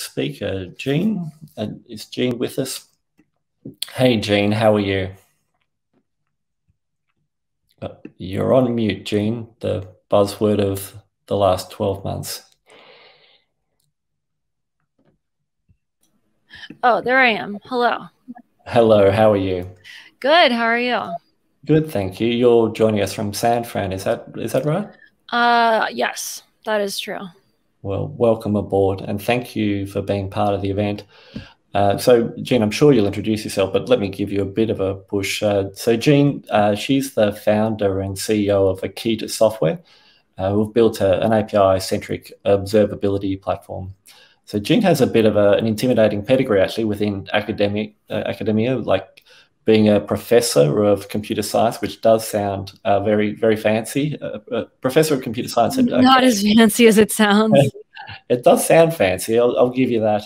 speaker, Jean. Is Jean with us? Hey, Jean, how are you? You're on mute, Jean, the buzzword of the last 12 months. Oh, there I am. Hello. Hello, how are you? Good, how are you? Good, thank you. You're joining us from San Fran, is that right? Yes, that is true. Well, welcome aboard, and thank you for being part of the event. So, Jean, I'm sure you'll introduce yourself, but let me give you a bit of a push. So, Jean, she's the founder and CEO of Akita Software. We've built an API-centric observability platform. So, Jean has a bit of an intimidating pedigree, actually, within academia, like being a professor of computer science, which does sound very, very fancy. Professor of computer science. Not as fancy as it sounds. It does sound fancy. I'll give you that.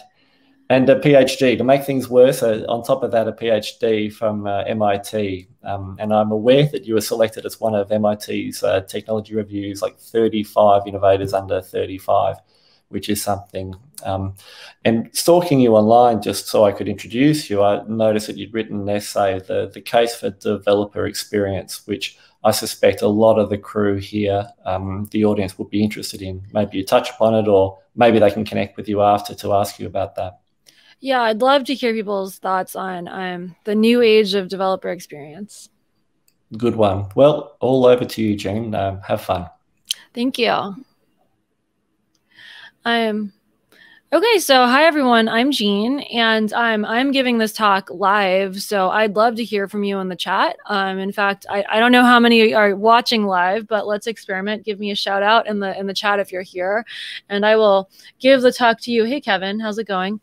And a PhD. To make things worse, on top of that, a PhD from MIT. And I'm aware that you were selected as one of MIT's technology reviews, like 35 innovators under 35, which is something. And stalking you online, just so I could introduce you, I noticed that you'd written an essay, the Case for Developer Experience, which I suspect a lot of the crew here, the audience, will be interested in. Maybe you touch upon it, or maybe they can connect with you after to ask you about that. Yeah, I'd love to hear people's thoughts on the new age of developer experience. Good one. Well, all over to you, Jean. Have fun. Thank you. Okay, so hi, everyone. I'm Jean, and I'm giving this talk live, so I'd love to hear from you in the chat. In fact, I don't know how many are watching live, but let's experiment. Give me a shout out in the chat if you're here, and I will give the talk to you. Hey, Kevin, how's it going?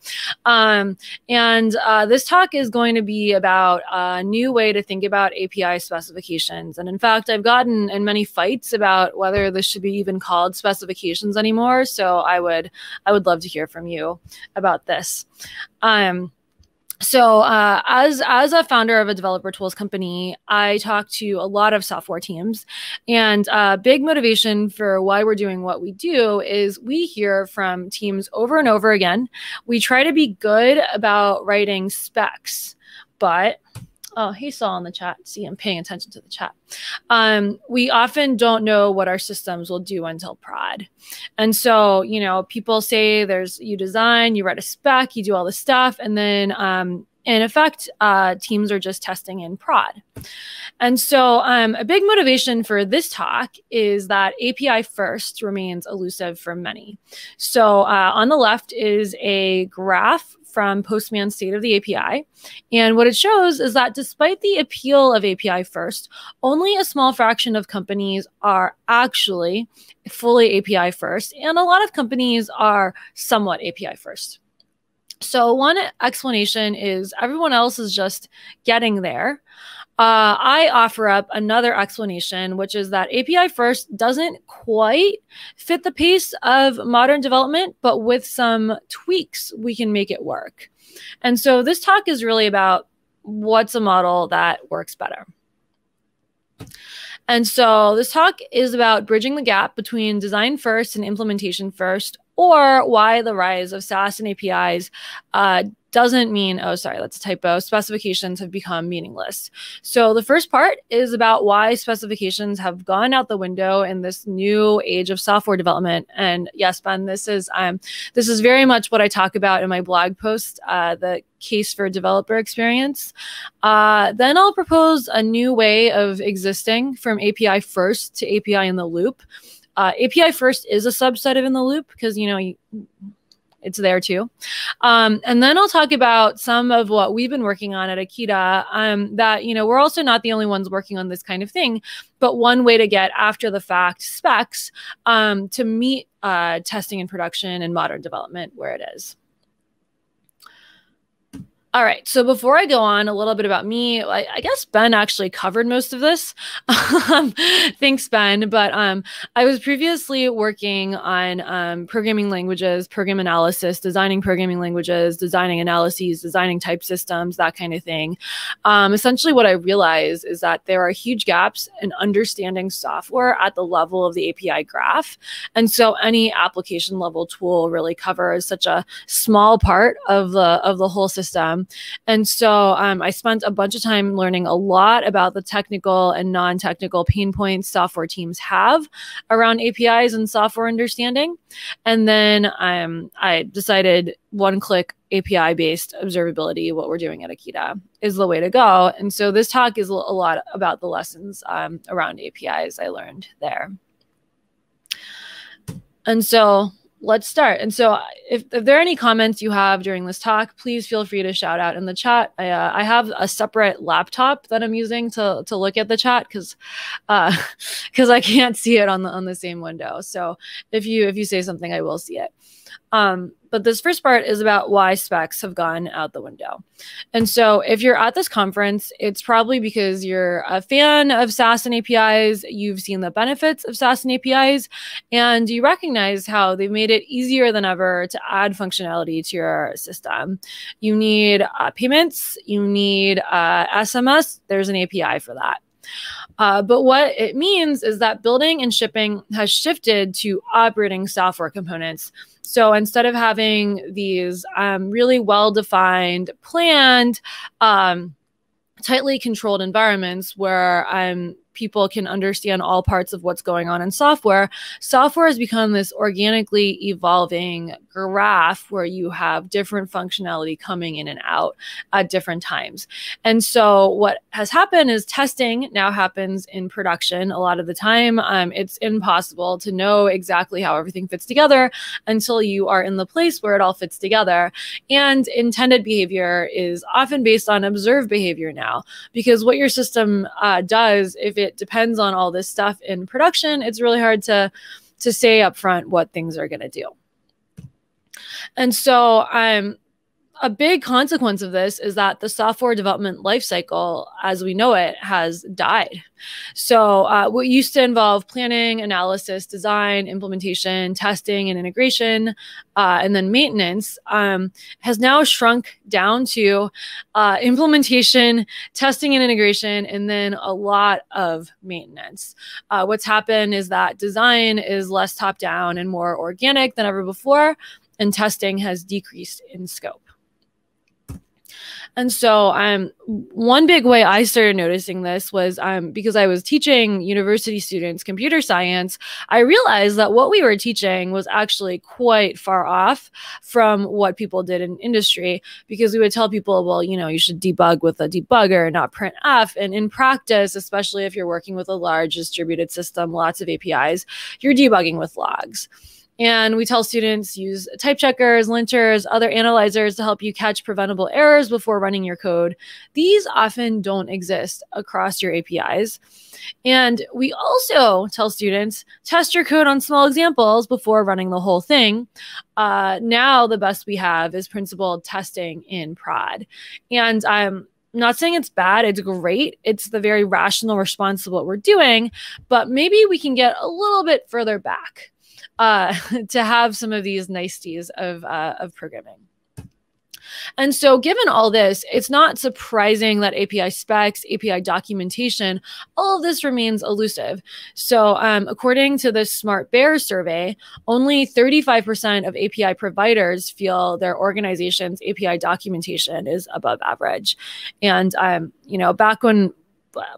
This talk is going to be about a new way to think about API specifications. And in fact, I've gotten in many fights about whether this should be even called specifications anymore, so I would love to hear from you about this. As a founder of a developer tools company, I talk to a lot of software teams, and a big motivation for why we're doing what we do is we hear from teams over and over again. We try to be good about writing specs, but oh, he saw in the chat. See, I'm paying attention to the chat. We often don't know what our systems will do until prod. And so, you know, people say you design, you write a spec, you do all this stuff, and then in effect, teams are just testing in prod. And so a big motivation for this talk is that API first remains elusive for many. So on the left is a graph from Postman's State of the API. And what it shows is that despite the appeal of API first, only a small fraction of companies are actually fully API first, and a lot of companies are somewhat API first. So one explanation is everyone else is just getting there. I offer up another explanation, which is that API first doesn't quite fit the pace of modern development, but with some tweaks, we can make it work. And so this talk is really about what's a model that works better. And so this talk is about bridging the gap between design first and implementation first, or why the rise of SaaS and APIs doesn't mean, oh, sorry, that's a typo, specifications have become meaningless. So the first part is about why specifications have gone out the window in this new age of software development. And yes, Ben, this is very much what I talk about in my blog post, the Case for Developer Experience. Then I'll propose a new way of existing from API first to API in the loop. API first is a subset of in the loop because, you know, it's there too. And then I'll talk about some of what we've been working on at Akita, that, you know, we're also not the only ones working on this kind of thing, but one way to get after the fact specs to meet testing and production and modern development where it is. All right, so before I go on, a little bit about me. I guess Ben actually covered most of this. Thanks, Ben. But I was previously working on programming languages, program analysis, designing programming languages, designing analyses, designing type systems, that kind of thing. Essentially, what I realized is that there are huge gaps in understanding software at the level of the API graph. And so any application level tool really covers such a small part of the whole system. And so I spent a bunch of time learning a lot about the technical and non-technical pain points software teams have around APIs and software understanding. And then I decided one-click API-based observability, what we're doing at Akita, is the way to go. And so this talk is a lot about the lessons around APIs I learned there. And so let's start. And so if there are any comments you have during this talk, please feel free to shout out in the chat. I have a separate laptop that I'm using to look at the chat because I can't see it on the same window. So if you say something, I will see it. But this first part is about why specs have gone out the window. And so if you're at this conference, it's probably because you're a fan of SaaS and APIs, you've seen the benefits of SaaS and APIs, and you recognize how they've made it easier than ever to add functionality to your system. You need payments, you need SMS, there's an API for that. But what it means is that building and shipping has shifted to operating software components. So instead of having these really well-defined, planned, tightly controlled environments where people can understand all parts of what's going on in software, software has become this organically evolving graph where you have different functionality coming in and out at different times. And so what has happened is testing now happens in production. A lot of the time, it's impossible to know exactly how everything fits together until you are in the place where it all fits together. And intended behavior is often based on observed behavior now, because what your system does, if it depends on all this stuff in production, it's really hard to say upfront what things are going to do. And so a big consequence of this is that the software development lifecycle, as we know it, has died. So what used to involve planning, analysis, design, implementation, testing, and integration, and then maintenance has now shrunk down to implementation, testing, and integration, and then a lot of maintenance. What's happened is that design is less top-down and more organic than ever before, and testing has decreased in scope. And so one big way I started noticing this was because I was teaching university students computer science, I realized that what we were teaching was actually quite far off from what people did in industry, because we would tell people, well, you know, you should debug with a debugger, not printf. And in practice, especially if you're working with a large distributed system, lots of APIs, you're debugging with logs. And we tell students use type checkers, linters, other analyzers to help you catch preventable errors before running your code. These often don't exist across your APIs. And we also tell students, test your code on small examples before running the whole thing. Now the best we have is principled testing in prod. And not saying it's bad, it's great. It's the very rational response to what we're doing, but maybe we can get a little bit further back to have some of these niceties of programming. And so given all this, it's not surprising that API specs, API documentation, all of this remains elusive. So according to the Smart Bear survey, only 35% of API providers feel their organization's API documentation is above average. And, you know, back when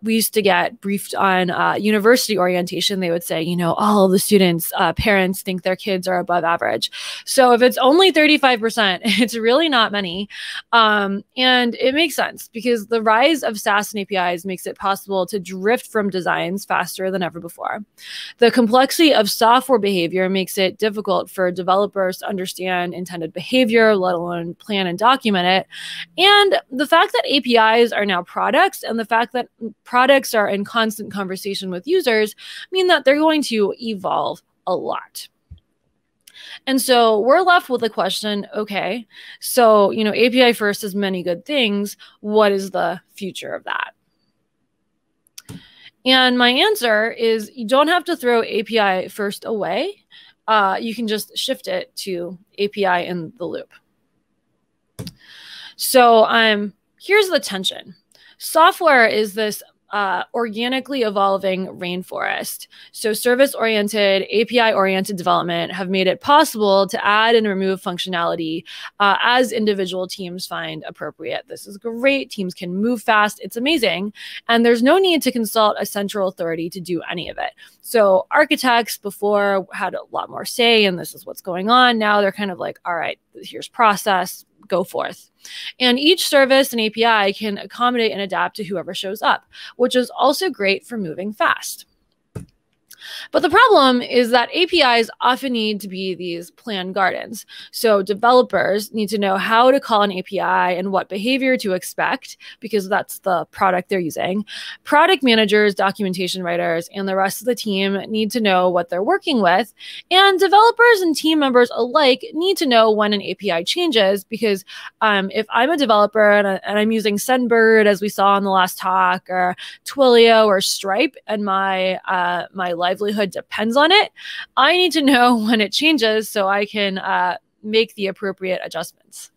we used to get briefed on university orientation, they would say, you know, all the students' parents think their kids are above average. So if it's only 35%, it's really not many. And it makes sense, because the rise of SaaS and APIs makes it possible to drift from designs faster than ever before. The complexity of software behavior makes it difficult for developers to understand intended behavior, let alone plan and document it. And the fact that APIs are now products, and the fact that products are in constant conversation with users, mean that they're going to evolve a lot. And so we're left with the question, okay, so, you know, API first has many good things. What is the future of that? And my answer is you don't have to throw API first away. You can just shift it to API in the loop. So here's the tension. Software is this organically evolving rainforest. So service-oriented, API-oriented development have made it possible to add and remove functionality as individual teams find appropriate. This is great. Teams can move fast. It's amazing. And there's no need to consult a central authority to do any of it. So architects before had a lot more say, and this is what's going on. Now they're kind of like, all right, here's process, go forth. And each service and API can accommodate and adapt to whoever shows up, which is also great for moving fast. But the problem is that APIs often need to be these planned gardens. So developers need to know how to call an API and what behavior to expect, because that's the product they're using. Product managers, documentation writers, and the rest of the team need to know what they're working with. And developers and team members alike need to know when an API changes, because if I'm a developer and I'm using SendBird, as we saw in the last talk, or Twilio or Stripe, and my livelihood depends on it, I need to know when it changes so I can make the appropriate adjustments.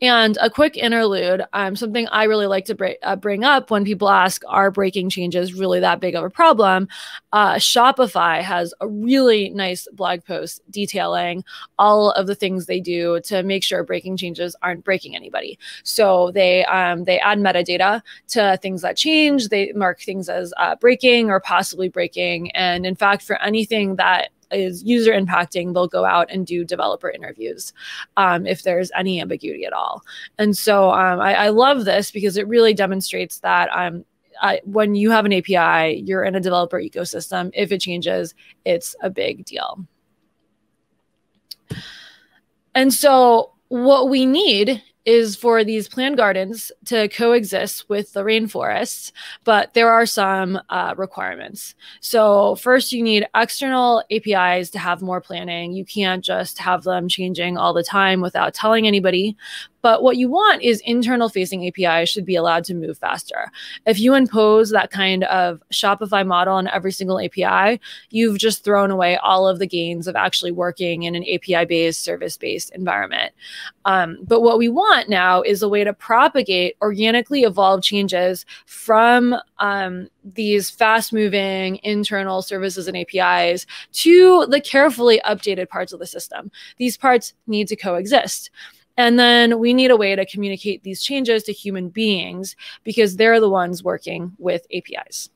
And a quick interlude, something I really like to bring up when people ask, are breaking changes really that big of a problem? Shopify has a really nice blog post detailing all of the things they do to make sure breaking changes aren't breaking anybody. So they add metadata to things that change. They mark things as breaking or possibly breaking. And in fact, for anything that is user impacting, they'll go out and do developer interviews if there's any ambiguity at all. And so I love this because it really demonstrates that when you have an API, you're in a developer ecosystem. If it changes, it's a big deal. And so what we need is for these planned gardens to coexist with the rainforests, but there are some requirements. So first, you need external APIs to have more planning. You can't just have them changing all the time without telling anybody. But what you want is internal-facing APIs should be allowed to move faster. If you impose that kind of Shopify model on every single API, you've just thrown away all of the gains of actually working in an API-based, service-based environment. But what we want now is a way to propagate organically evolved changes from these fast-moving internal services and APIs to the carefully updated parts of the system. These parts need to coexist. And then we need a way to communicate these changes to human beings, because they're the ones working with APIs.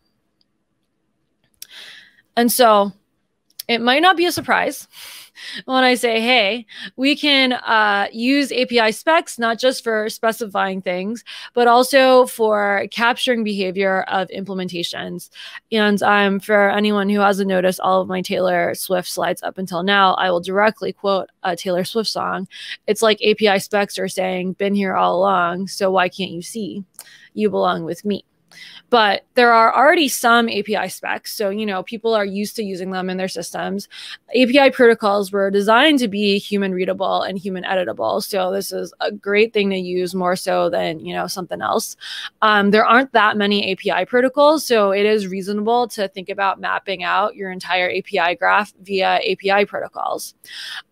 And so it might not be a surprise when I say, hey, we can use API specs, not just for specifying things, but also for capturing behavior of implementations. And for anyone who hasn't noticed all of my Taylor Swift slides up until now, I will directly quote a Taylor Swift song. It's like API specs are saying, been here all along, so why can't you see? You belong with me. But there are already some API specs. So, you know, people are used to using them in their systems. API protocols were designed to be human readable and human editable. So this is a great thing to use more so than, you know, something else. There aren't that many API protocols. So it is reasonable to think about mapping out your entire API graph via API protocols.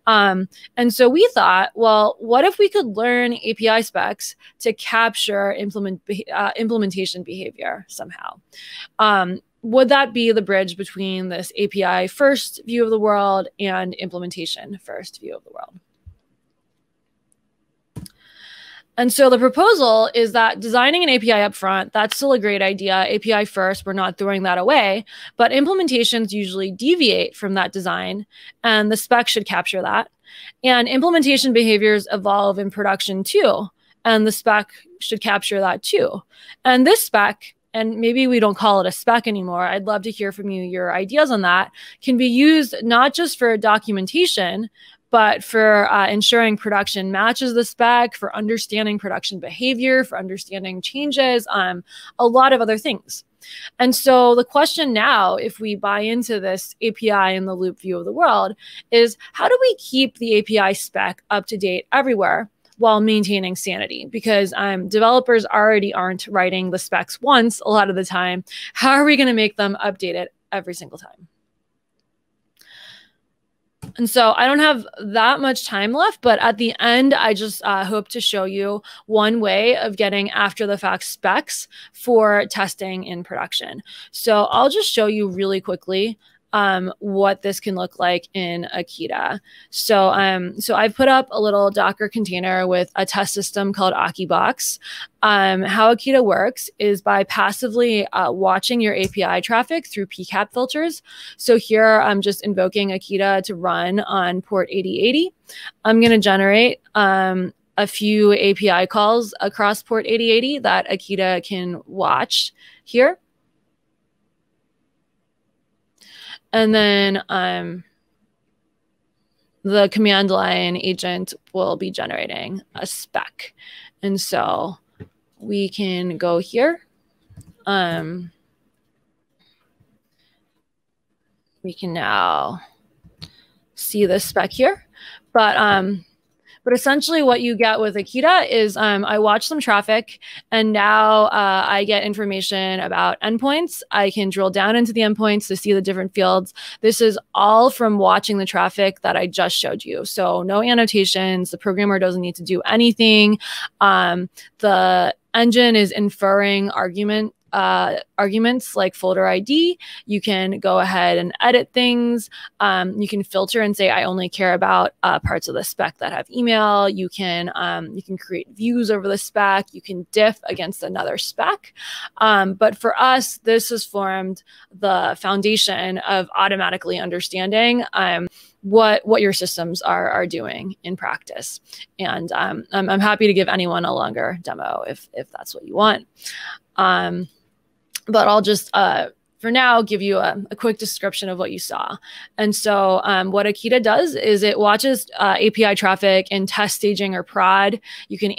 And so we thought, well, what if we could learn API specs to capture implementation behavior somehow? Would that be the bridge between this API first view of the world and implementation first view of the world? And so the proposal is that designing an API upfront, that's still a great idea. API first, we're not throwing that away. But implementations usually deviate from that design, and the spec should capture that. And implementation behaviors evolve in production too, and the spec should capture that too. And this spec, and maybe we don't call it a spec anymore, I'd love to hear from you your ideas on that, can be used not just for documentation, but for ensuring production matches the spec, for understanding production behavior, for understanding changes, a lot of other things. And so the question now, if we buy into this API in the loop view of the world, is how do we keep the API spec up to date everywhere while maintaining sanity? Because developers already aren't writing the specs once a lot of the time. How are we going to make them update it every single time? And so I don't have that much time left, but at the end, I just hope to show you one way of getting after-the-fact specs for testing in production. So I'll just show you really quickly what this can look like in Akita. So, so I've put up a little Docker container with a test system called AkiBox. How Akita works is by passively watching your API traffic through PCAP filters. So here I'm just invoking Akita to run on port 8080. I'm going to generate a few API calls across port 8080 that Akita can watch here. And then the command line agent will be generating a spec. And so we can go here. We can now see this spec here. But essentially what you get with Akita is I watch some traffic, and now I get information about endpoints. I can drill down into the endpoints to see the different fields. This is all from watching the traffic that I just showed you. So no annotations. The programmer doesn't need to do anything. The engine is inferring arguments like folder ID. You can go ahead and edit things. You can filter and say, I only care about parts of the spec that have email. You can create views over the spec. You can diff against another spec. But for us, this has formed the foundation of automatically understanding what your systems are doing in practice. And I'm happy to give anyone a longer demo if that's what you want. But I'll just, for now, give you a quick description of what you saw. And so what Akita does is it watches API traffic in test staging or prod. You can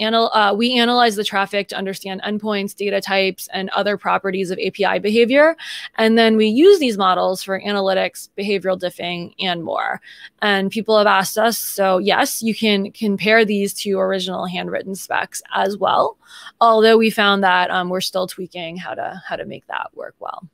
we analyze the traffic to understand endpoints, data types, and other properties of API behavior. And then we use these models for analytics, behavioral diffing, and more. And people have asked us, so yes, you can compare these to original handwritten specs as well, although we found that we're still tweaking how to make that work well.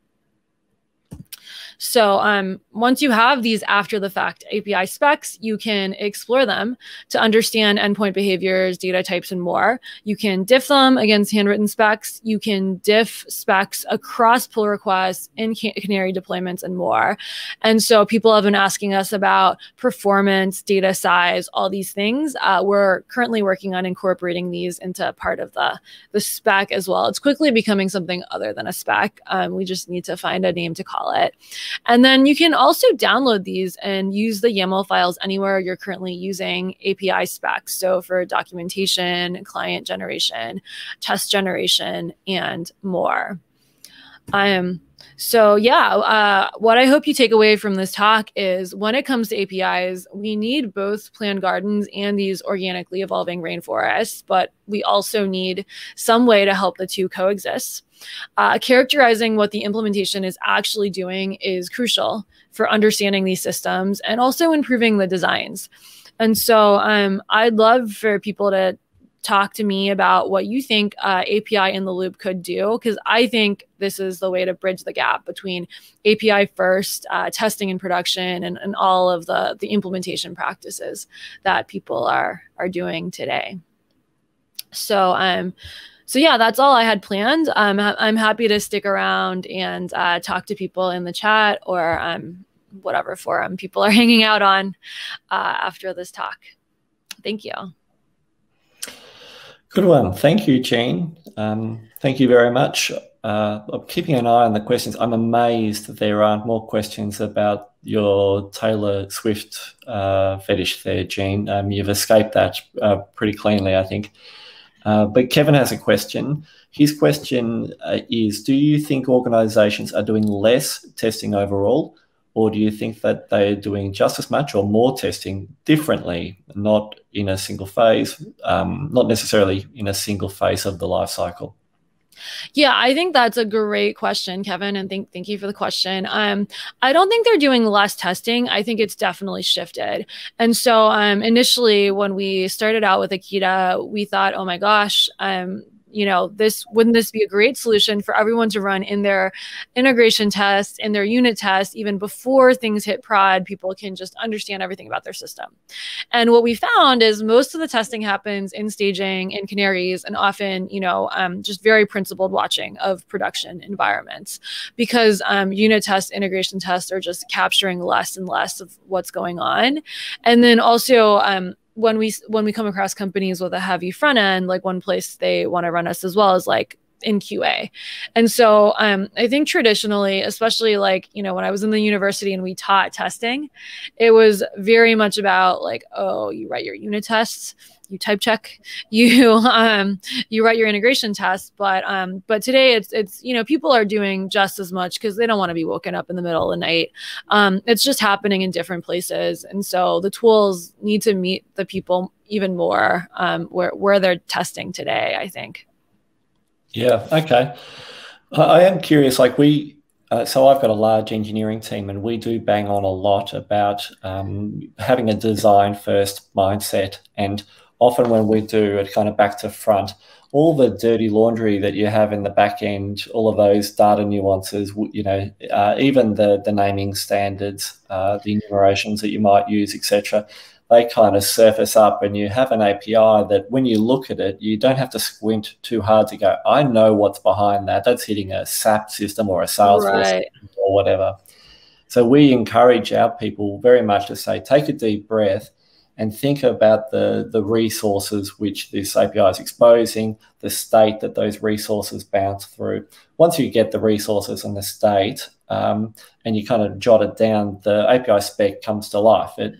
So once you have these after-the-fact API specs, you can explore them to understand endpoint behaviors, data types, and more. You can diff them against handwritten specs. You can diff specs across pull requests in canary deployments and more. And so people have been asking us about performance, data size, all these things. We're currently working on incorporating these into part of the spec as well. It's quickly becoming something other than a spec. We just need to find a name to call it. And then you can also download these and use the YAML files anywhere you're currently using API specs. So for documentation, client generation, test generation, and more. So yeah, what I hope you take away from this talk is when it comes to APIs, we need both planned gardens and these organically evolving rainforests, but we also need some way to help the two coexist. Characterizing what the implementation is actually doing is crucial for understanding these systems and also improving the designs. And so I'd love for people to talk to me about what you think API in the loop could do, because I think this is the way to bridge the gap between API first, testing and production, and all of the implementation practices that people are doing today. So so yeah, that's all I had planned. I'm happy to stick around and talk to people in the chat or whatever forum people are hanging out on after this talk. Thank you. Good one. Thank you, Jean. Thank you very much. I'm keeping an eye on the questions. I'm amazed that there aren't more questions about your Taylor Swift fetish there, Jean. You've escaped that pretty cleanly, I think. But Kevin has a question. His question is, do you think organizations are doing less testing overall, or do you think that they are doing just as much or more testing differently, not in a single phase, not necessarily in a single phase of the life cycle? Yeah, I think that's a great question, Kevin, and thank you for the question. I don't think they're doing less testing. I think it's definitely shifted. And so initially when we started out with Akita, we thought, oh my gosh, you know, wouldn't this be a great solution for everyone to run in their integration tests, in their unit tests, even before things hit prod, people can just understand everything about their system. And what we found is most of the testing happens in staging, in canaries, and often, you know, just very principled watching of production environments, because unit tests, integration tests are just capturing less and less of what's going on. And then also, when we come across companies with a heavy front end, like one place they want to run us as well is like in QA. And so I think traditionally, especially like, you know, when I was in the university and we taught testing, it was very much about like, oh, you write your unit tests, you type check, you write your integration tests. But today it's, you know, people are doing just as much because they don't want to be woken up in the middle of the night. It's just happening in different places. And so the tools need to meet the people even more where they're testing today, I think. Yeah. Okay. I am curious, like we, so I've got a large engineering team and we do bang on a lot about having a design first mindset. And often when we do it kind of back to front, all the dirty laundry that you have in the back end, all of those data nuances, you know, even the naming standards, the enumerations that you might use, etc., they kind of surface up and you have an API that when you look at it, you don't have to squint too hard to go, I know what's behind that. That's hitting a SAP system or a Salesforce system or whatever. So we encourage our people very much to say, take a deep breath and think about the resources which this API is exposing, the state that those resources bounce through. Once you get the resources and the state, and you kind of jot it down, the API spec comes to life. But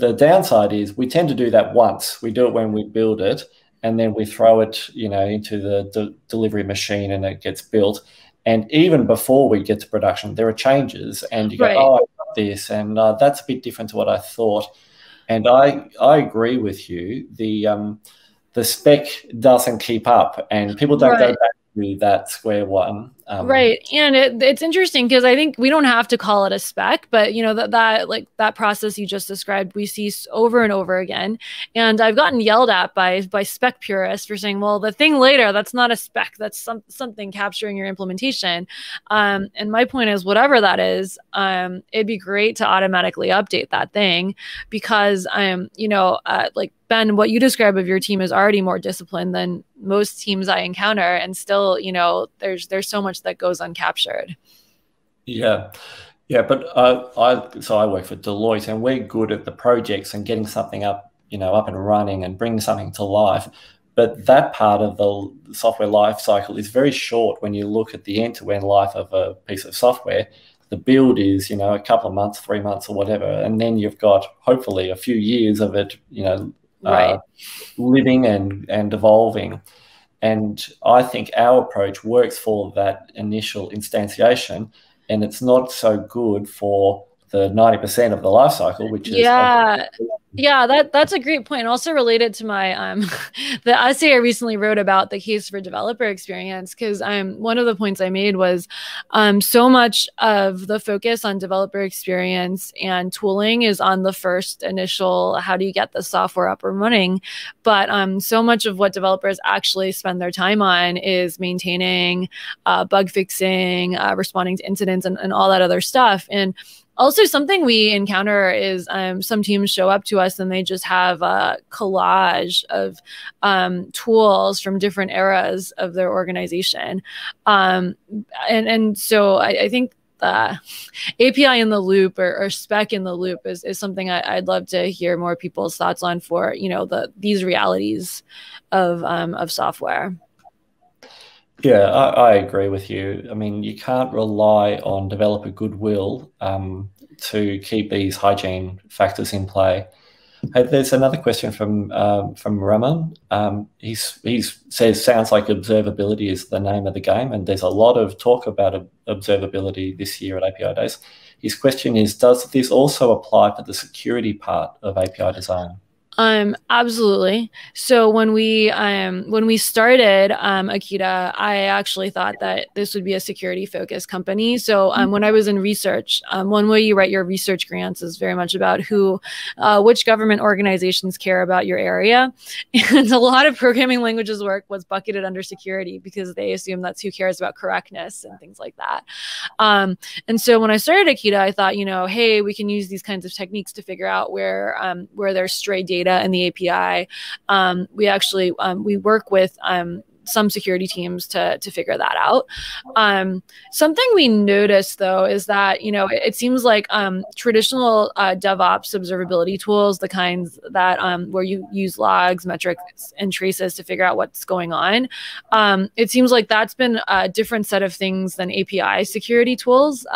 the downside is we tend to do that once. We do it when we build it, and then we throw it, you know, into the delivery machine and it gets built. And even before we get to production, there are changes, and you go, oh, I got this, and that's a bit different to what I thought. And I agree with you. The spec doesn't keep up, and people don't go back to that square one. Right. And it's interesting because I think we don't have to call it a spec, but you know, that process you just described, we see over and over again. And I've gotten yelled at by spec purists for saying, well, the thing later, that's not a spec, that's something capturing your implementation. And my point is, whatever that is, it'd be great to automatically update that thing, because you know, like Ben, what you describe of your team is already more disciplined than most teams I encounter. And still, you know, there's so much that goes uncaptured. Yeah. Yeah. But so I work for Deloitte, and we're good at the projects and getting something up, you know, up and running and bringing something to life. But that part of the software life cycle is very short when you look at the end-to-end life of a piece of software. The build is, you know, a couple of months, 3 months or whatever. And then you've got hopefully a few years of it, you know, living and evolving. And I think our approach works for that initial instantiation, and it's not so good for the 90% of the life cycle, which is that's a great point. Also related to my the essay I recently wrote about the case for developer experience, because one of the points I made was so much of the focus on developer experience and tooling is on the first initial, how do you get the software up and running, but so much of what developers actually spend their time on is maintaining, bug fixing, responding to incidents, and all that other stuff. And also something we encounter is some teams show up to us and they just have a collage of tools from different eras of their organization. And so I think API in the loop or spec in the loop is something I'd love to hear more people's thoughts on for, you know, these realities of software. Yeah, I agree with you. I mean, you can't rely on developer goodwill to keep these hygiene factors in play. Hey, there's another question from Raman. He says, sounds like observability is the name of the game, and there's a lot of talk about observability this year at APIdays. His question is, does this also apply for the security part of API design? Absolutely. So when we started Akita, I actually thought that this would be a security-focused company. So when I was in research, one way you write your research grants is very much about which government organizations care about your area. And a lot of programming languages work was bucketed under security because they assume that's who cares about correctness and things like that. And so when I started Akita, I thought, you know, hey, we can use these kinds of techniques to figure out where there's stray data in the API. We work with some security teams to figure that out. Something we noticed though is that, you know, it seems like traditional DevOps observability tools, the kinds that where you use logs, metrics, and traces to figure out what's going on, it seems like that's been a different set of things than API security tools,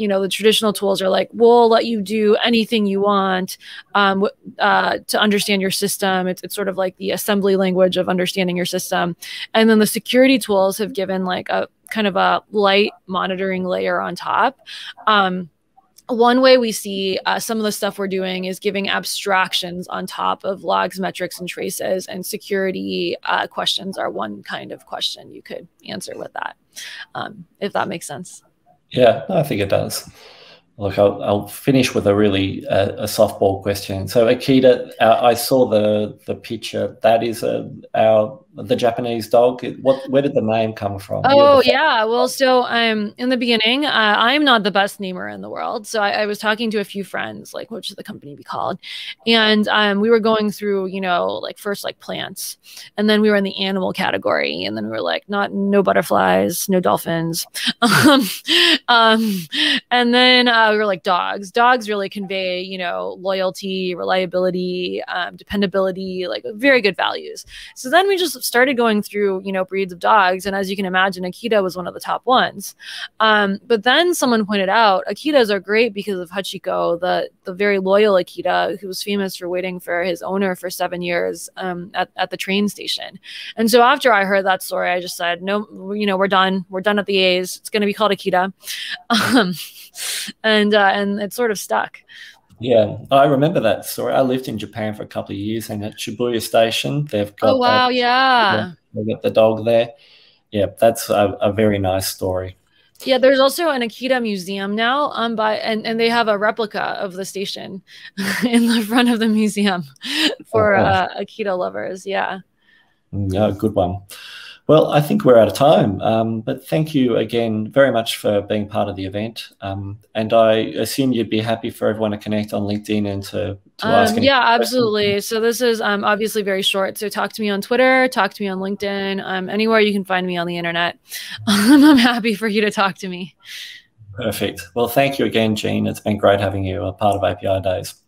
you know, the traditional tools are like, we'll let you do anything you want to understand your system. It's sort of like the assembly language of understanding your system. And then the security tools have given like a kind of a light monitoring layer on top. One way we see some of the stuff we're doing is giving abstractions on top of logs, metrics, and traces, and security questions are one kind of question you could answer with that, if that makes sense. Yeah, I think it does. Look, I'll finish with a really a softball question. So Akita, I saw the picture. That is the Japanese dog. Where did the name come from? Oh yeah, well, so in the beginning, I'm not the best namer in the world. So I was talking to a few friends, like, what should the company be called? And we were going through, you know, like first like plants, and then we were in the animal category, and then we were like, no butterflies, no dolphins, and then. We were like dogs. Dogs really convey, you know, loyalty, reliability, dependability, like very good values. So then we just started going through, you know, breeds of dogs. And as you can imagine, Akita was one of the top ones. But then someone pointed out, Akitas are great because of Hachiko, the very loyal Akita, who was famous for waiting for his owner for 7 years at the train station. And so after I heard that story, I just said, no, you know, we're done. We're done at the A's. It's going to be called Akita. And it sort of stuck. Yeah, I remember that story. I lived in Japan for a couple of years, and at Shibuya Station, they've got. Oh wow! Yeah, they got the dog there. Yeah, that's a very nice story. Yeah, there's also an Akita museum now. And they have a replica of the station in the front of the museum for Akita lovers. Yeah. Yeah, good one. Well, I think we're out of time, but thank you again very much for being part of the event. And I assume you'd be happy for everyone to connect on LinkedIn and to ask any yeah, questions. Absolutely. So this is obviously very short. So talk to me on Twitter, talk to me on LinkedIn, anywhere you can find me on the internet. I'm happy for you to talk to me. Perfect. Well, thank you again, Jean. It's been great having you a part of API Days.